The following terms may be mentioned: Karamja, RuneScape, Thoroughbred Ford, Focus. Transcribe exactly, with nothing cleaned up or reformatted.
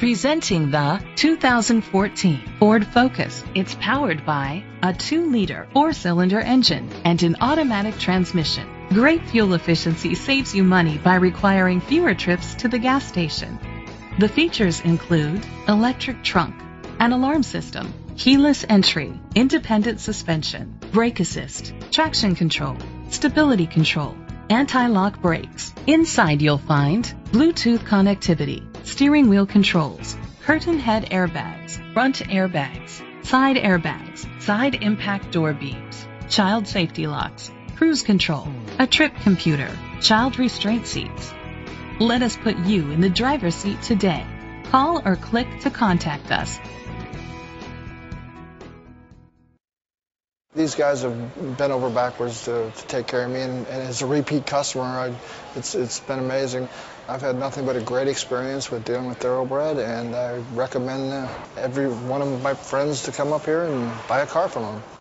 Presenting the two thousand fourteen Ford Focus. It's powered by a two liter four cylinder engine and an automatic transmission. Great fuel efficiency saves you money by requiring fewer trips to the gas station. The features include electric trunk, an alarm system, keyless entry, independent suspension, brake assist, traction control, stability control, anti-lock brakes. Inside you'll find Bluetooth connectivity, steering wheel controls, curtain head airbags, front airbags, side airbags, side impact door beams, child safety locks, cruise control, a trip computer, child restraint seats. Let us put you in the driver's seat today. Call or click to contact us. These guys have bent over backwards to, to take care of me, and, and as a repeat customer, I, it's, it's been amazing. I've had nothing but a great experience with dealing with Thoroughbred, and I recommend every one of my friends to come up here and buy a car from them.